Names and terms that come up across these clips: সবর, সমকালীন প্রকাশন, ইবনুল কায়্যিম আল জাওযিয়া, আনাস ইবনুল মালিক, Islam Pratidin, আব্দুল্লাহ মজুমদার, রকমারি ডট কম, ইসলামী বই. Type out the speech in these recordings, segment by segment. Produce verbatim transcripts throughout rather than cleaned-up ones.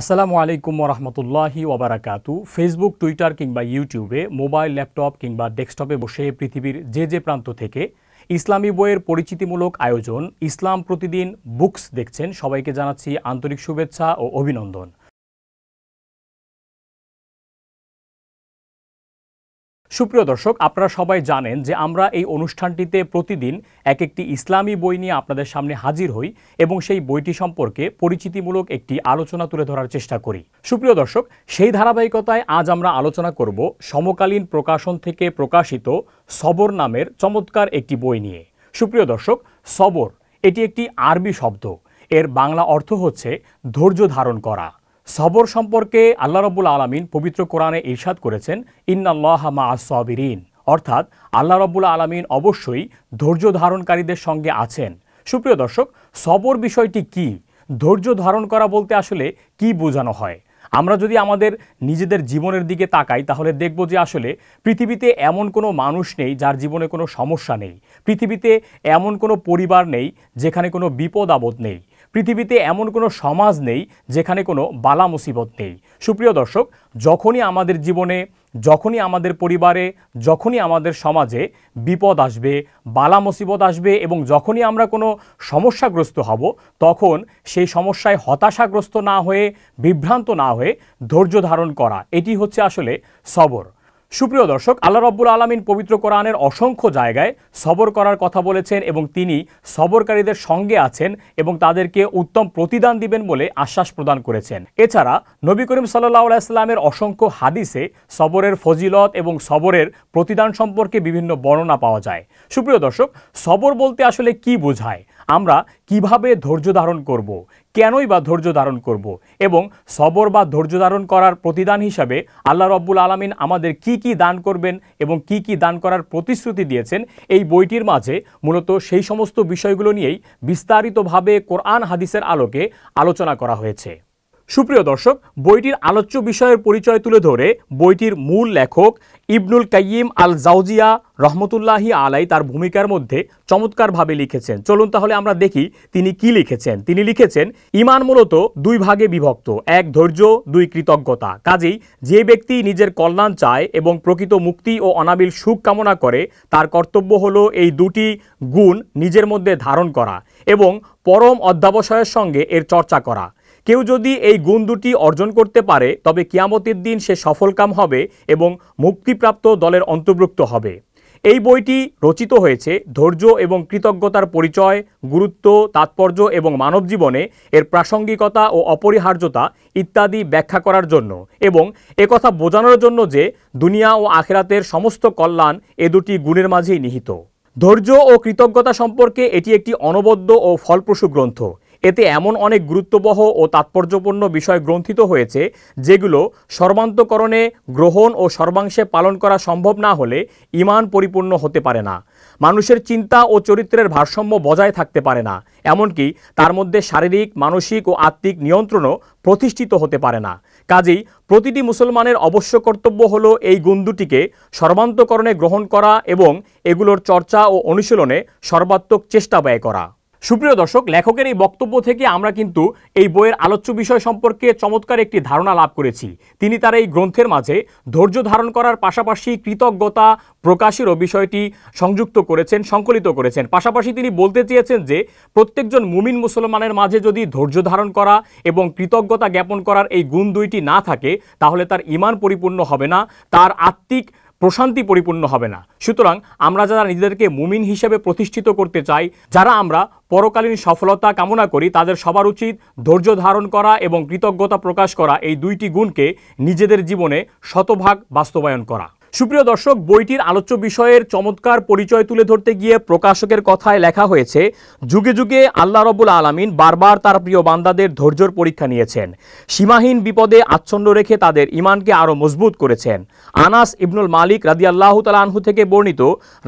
আসসালামু আলাইকুম ওয়া রাহমাতুল্লাহি ওয়া বারাকাতু। ফেসবুক, টুইটার কিংবা ইউটিউবে মোবাইল, ল্যাপটপ কিংবা ডেস্কটপে বসে পৃথিবীর যে যে প্রান্ত থেকে ইসলামী বইয়ের পরিচিতিমূলক আয়োজন ইসলাম প্রতিদিন বুকস দেখছেন সবাইকে জানাচ্ছি আন্তরিক শুভেচ্ছা ও অভিনন্দন। সুপ্রিয় দর্শক, আপনারা সবাই জানেন যে আমরা এই অনুষ্ঠানটিতে প্রতিদিন এক একটি ইসলামী বই নিয়ে আপনাদের সামনে হাজির হই এবং সেই বইটি সম্পর্কে পরিচিতিমূলক একটি আলোচনা তুলে ধরার চেষ্টা করি। সুপ্রিয় দর্শক, সেই ধারাবাহিকতায় আজ আমরা আলোচনা করব সমকালীন প্রকাশন থেকে প্রকাশিত সবর নামের চমৎকার একটি বই নিয়ে। সুপ্রিয় দর্শক, সবর এটি একটি আরবি শব্দ, এর বাংলা অর্থ হচ্ছে ধৈর্য ধারণ করা। সবর সম্পর্কে আল্লাহ রব্বুল আলামিন পবিত্র কোরআনে ইরশাদ করেছেন ইন্নাল্লাহা মাআস সাবিরিন, অর্থাৎ আল্লাহ রব্বুল আলামিন অবশ্যই ধৈর্য ধারণকারীদের সঙ্গে আছেন। সুপ্রিয় দর্শক, সবর বিষয়টি কি, ধৈর্য ধারণ করা বলতে আসলে কি বোঝানো হয়? আমরা যদি আমাদের নিজেদের জীবনের দিকে তাকাই তাহলে দেখব যে আসলে পৃথিবীতে এমন কোনো মানুষ নেই যার জীবনে কোনো সমস্যা নেই, পৃথিবীতে এমন কোনো পরিবার নেই যেখানে কোনো বিপদ আপদ নেই, পৃথিবীতে এমন কোনো সমাজ নেই যেখানে কোনো বালা মুসিবত নেই। সুপ্রিয় দর্শক, যখনই আমাদের জীবনে, যখনই আমাদের পরিবারে, যখনই আমাদের সমাজে বিপদ আসবে, বালা মুসিবত আসবে এবং যখনই আমরা কোনো সমস্যাগ্রস্ত হব তখন সেই সমস্যায় হতাশাগ্রস্ত না হয়ে, বিভ্রান্ত না হয়ে ধৈর্য ধারণ করা, এটি হচ্ছে আসলে সবর। সুপ্রিয় দর্শক, আল্লাহ রব্বুল আলামিন পবিত্র কোরআনের অসংখ্য জায়গায় সবর করার কথা বলেছেন এবং তিনি সবরকারীদের সঙ্গে আছেন এবং তাদেরকে উত্তম প্রতিদান দিবেন বলে আশ্বাস প্রদান করেছেন। এছাড়া নবী করিম সাল্লাল্লাহু আলাইহি ওয়াসাল্লামের অসংখ্য হাদিসে সবরের ফজিলত এবং সবরের প্রতিদান সম্পর্কে বিভিন্ন বর্ণনা পাওয়া যায়। সুপ্রিয় দর্শক, সবর বলতে আসলে কি বোঝায়, আমরা কিভাবে ধৈর্য ধারণ করব, কেনই বা ধৈর্য ধারণ করব এবং সবর বা ধৈর্য ধারণ করার প্রতিদান হিসাবে আল্লাহ রব্বুল আলামিন আমাদের কি কি দান করবেন এবং কি কি দান করার প্রতিশ্রুতি দিয়েছেন, এই বইটির মাঝে মূলত সেই সমস্ত বিষয়গুলো নিয়েই বিস্তারিতভাবে কোরআন হাদিসের আলোকে আলোচনা করা হয়েছে। সুপ্রিয় দর্শক, বইটির আলোচ্য বিষয়ের পরিচয় তুলে ধরে বইটির মূল লেখক ইবনুল কায়্যিম আল জাওযিয়া রহমতুল্লাহি আলাই তার ভূমিকার মধ্যে চমৎকারভাবে লিখেছেন। চলুন তাহলে আমরা দেখি তিনি কি লিখেছেন। তিনি লিখেছেন, ইমান মূলত দুই ভাগে বিভক্ত, এক ধৈর্য, দুই কৃতজ্ঞতা। কাজেই যে ব্যক্তি নিজের কল্যাণ চায় এবং প্রকৃত মুক্তি ও অনাবিল সুখ কামনা করে তার কর্তব্য হলো এই দুটি গুণ নিজের মধ্যে ধারণ করা এবং পরম অধ্যাবসায়ের সঙ্গে এর চর্চা করা। কেউ যদি এই গুণ দুটি অর্জন করতে পারে তবে কিয়ামতের দিন সে সফলকাম হবে এবং মুক্তিপ্রাপ্ত দলের অন্তর্ভুক্ত হবে। এই বইটি রচিত হয়েছে ধৈর্য এবং কৃতজ্ঞতার পরিচয়, গুরুত্ব, তাৎপর্য এবং মানব জীবনে এর প্রাসঙ্গিকতা ও অপরিহার্যতা ইত্যাদি ব্যাখ্যা করার জন্য এবং একথা বোঝানোর জন্য যে দুনিয়া ও আখিরাতের সমস্ত কল্যাণ এ দুটি গুণের মাঝেই নিহিত। ধৈর্য ও কৃতজ্ঞতা সম্পর্কে এটি একটি অনবদ্য ও ফলপ্রসূ গ্রন্থ। এতে এমন অনেক গুরুত্ববহ ও তাৎপর্যপূর্ণ বিষয় গ্রন্থিত হয়েছে যেগুলো সর্বান্তকরণে গ্রহণ ও সর্বাংশে পালন করা সম্ভব না হলে ইমান পরিপূর্ণ হতে পারে না, মানুষের চিন্তা ও চরিত্রের ভারসাম্য বজায় থাকতে পারে না, এমনকি তার মধ্যে শারীরিক, মানসিক ও আত্মিক নিয়ন্ত্রণও প্রতিষ্ঠিত হতে পারে না। কাজেই প্রতিটি মুসলমানের অবশ্য কর্তব্য হলো এই গুণ দুটিকে সর্বান্তকরণে গ্রহণ করা এবং এগুলোর চর্চা ও অনুশীলনে সর্বাত্মক চেষ্টা ব্যয় করা। সুপ্রিয় দর্শক, লেখকের এই বক্তব্য থেকে আমরা কিন্তু এই বইয়ের আলোচ্য বিষয় সম্পর্কে চমৎকার একটি ধারণা লাভ করেছি। তিনি তার এই গ্রন্থের মাঝে ধৈর্য ধারণ করার পাশাপাশি কৃতজ্ঞতা প্রকাশেরও বিষয়টি সংযুক্ত করেছেন, সংকলিত করেছেন। পাশাপাশি তিনি বলতে চেয়েছেন যে প্রত্যেকজন মুমিন মুসলমানের মাঝে যদি ধৈর্য ধারণ করা এবং কৃতজ্ঞতা জ্ঞাপন করার এই গুণ দুইটি না থাকে তাহলে তার ঈমান পরিপূর্ণ হবে না, তার আত্মিক প্রশান্তি পরিপূর্ণ হবে না। সুতরাং আমরা যারা নিজেদেরকে মুমিন হিসেবে প্রতিষ্ঠিত করতে চাই, যারা আমরা পরকালীন সফলতা কামনা করি, তাদের সবার উচিত ধৈর্য ধারণ করা এবং কৃতজ্ঞতা প্রকাশ করা, এই দুইটি গুণকে নিজেদের জীবনে শতভাগ বাস্তবায়ন করা। সুপ্রিয় দর্শক, বইটির আলোচ্য বিষয়ের চমৎকার পরিচয় তুলে ধরতে গিয়ে প্রকাশকের কথায় লেখা হয়েছে, যুগে যুগে আল্লাহ রব্বুল আলামিন বারবার তার প্রিয় বান্দাদের ধৈর্যের পরীক্ষা নিয়েছেন, সীমাহীন বিপদে আচ্ছন্ন রেখে তাদের ঈমানকে আরও মজবুত করেছেন। আনাস ইবনুল মালিক রাদিয়াল্লাহু তাআলা আনহু থেকে বর্ণিত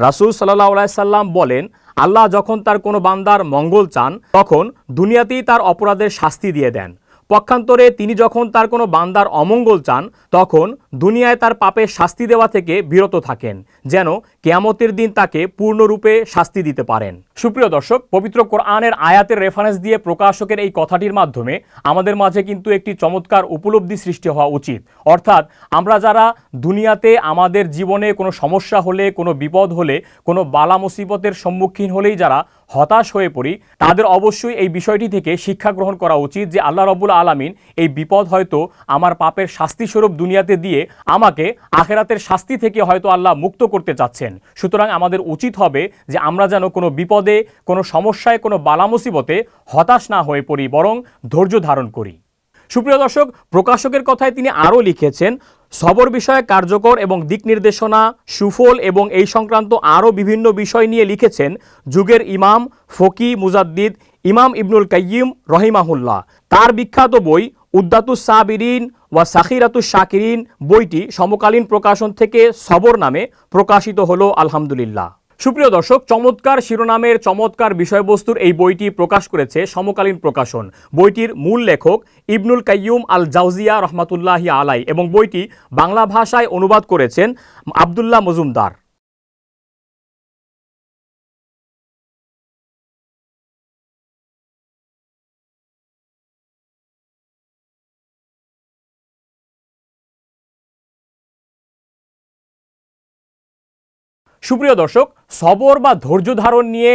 রাসূল সাল্লাল্লাহু আলাইহি সাল্লাম বলেন, আল্লাহ যখন তার কোনো বান্দার মঙ্গল চান তখন দুনিয়াতেই তার অপরাধের শাস্তি দিয়ে দেন, পক্ষান্তরে তিনি যখন তার কোনো বান্দার অমঙ্গল চান তখন दुनिया तार पापे शास्ति देवा थेके बिरत थाकेन जेन कियामतेर दिन ताके पूर्णरूपे शास्ति दीते पारेन। सुप्रिय दर्शक, पवित्र कुरानेर आयातेर रेफारेंस दिए प्रकाशकेर एई कथाटिर माध्यमे आमादेर माझे किन्तु एकटी चमत्कार उपलब्धि सृष्टि हवा उचित। अर्थात आमरा जारा दुनियाते आमादेर जीवने कोनो समस्या होले, कोनो विपद होले, कोनो बाला मुसीबतेर सम्मुखीन होलेई जारा हताश हो पड़ी तादेर अवश्य এই বিষয়টি থেকে শিক্ষা গ্রহণ করা উচিত যে আল্লাহ রাব্বুল আলামিন এই বিপদ হয়তো আমার পাপের শাস্তি স্বরূপ দুনিয়াতে দিয়ে আমাকে আখিরাতের শাস্তি থেকে হয়তো আল্লাহ মুক্ত করতে চাচ্ছেন। সুতরাং আমাদের উচিত হবে যে আমরা যেন কোনো বিপদে, কোনো সমস্যায়, কোনো বালা মুসিবতে হতাশ না হয়ে পড়ি, বরং ধৈর্য ধারণ করি। সুপ্রিয় দর্শক, প্রকাশকের কথায় তিনি আরও লিখেছেন, সবর বিষয়ে কার্যকর এবং দিক নির্দেশনা, সুফল এবং এই সংক্রান্ত আরও বিভিন্ন বিষয় নিয়ে লিখেছেন যুগের ইমাম, ফকি, মুজাদ্দিদ ইমাম ইবনুল কায়্যিম রহিমাহুল্লাহ। তার বিখ্যাত বই উদ্দাতুস সাবিরিন ওয়া সাখিরাতুস শাকিরিন বইটি সমকালীন প্রকাশন থেকে সবর নামে প্রকাশিত হলো, আলহামদুলিল্লাহ। সুপ্রিয় দর্শক, চমৎকার শিরোনামের চমৎকার বিষয়বস্তুর এই বইটি প্রকাশ করেছে সমকালীন প্রকাশন। বইটির মূল লেখক ইবনুল কায়্যিম আল জাওযিয়া রহমাতুল্লাহি আলাই এবং বইটি বাংলা ভাষায় অনুবাদ করেছেন আব্দুল্লাহ মজুমদার। সুপ্রিয় দর্শক, সবর বা ধৈর্য ধারণ নিয়ে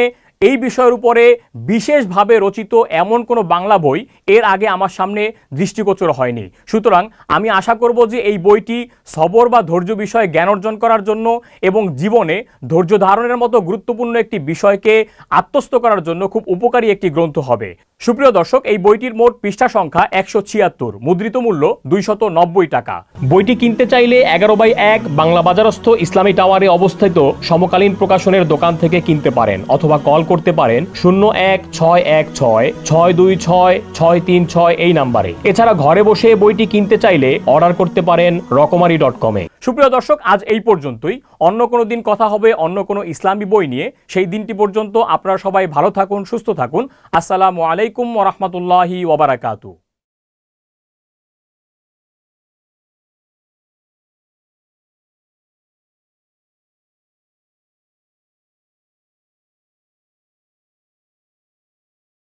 এই বিষয়ের উপরে বিশেষভাবে রচিত এমন কোনো বাংলা বই এর আগে আমার সামনে দৃষ্টিগোচর হয়নি। সুতরাং আমি আশা করব যে এই বইটি সবর বা ধৈর্য বিষয়ে জ্ঞান অর্জন করার জন্য এবং জীবনে ধৈর্য ধারণের মতো গুরুত্বপূর্ণ একটি বিষয়কে আত্মস্থ করার জন্য খুব উপকারী একটি গ্রন্থ হবে। সুপ্রিয় দর্শক, এই বইটির মোট পৃষ্ঠা সংখ্যা একশো ছিয়াত্তর, মুদ্রিত মূল্য দুইশত নব্বই টাকা। বইটি কিনতে চাইলে এগারো বাই এক বাংলা বাজারস্থ ইসলামী টাওয়ারে অবস্থিত সমকালীন প্রকাশনের দোকান থেকে কিনতে পারেন অথবা কল করতে পারেন শূন্য এক ছয় এক ছয় ছয় দুই ছয় ছয় তিন ছয় এই নাম্বারে। এছাড়া ঘরে বসে বইটি কিনতে চাইলে অর্ডার করতে পারেন রকমারি ডট কম এ। সুপ্রিয় দর্শক, আজ এই পর্যন্তই। অন্য কোনো দিন কথা হবে অন্য কোনো ইসলামী বই নিয়ে। সেই দিনটি পর্যন্ত আপনারা সবাই ভালো থাকুন, সুস্থ থাকুন। আসসালামু আলাইকুম ওয়া রাহমাতুল্লাহি ওয়া বারাকাতুহু।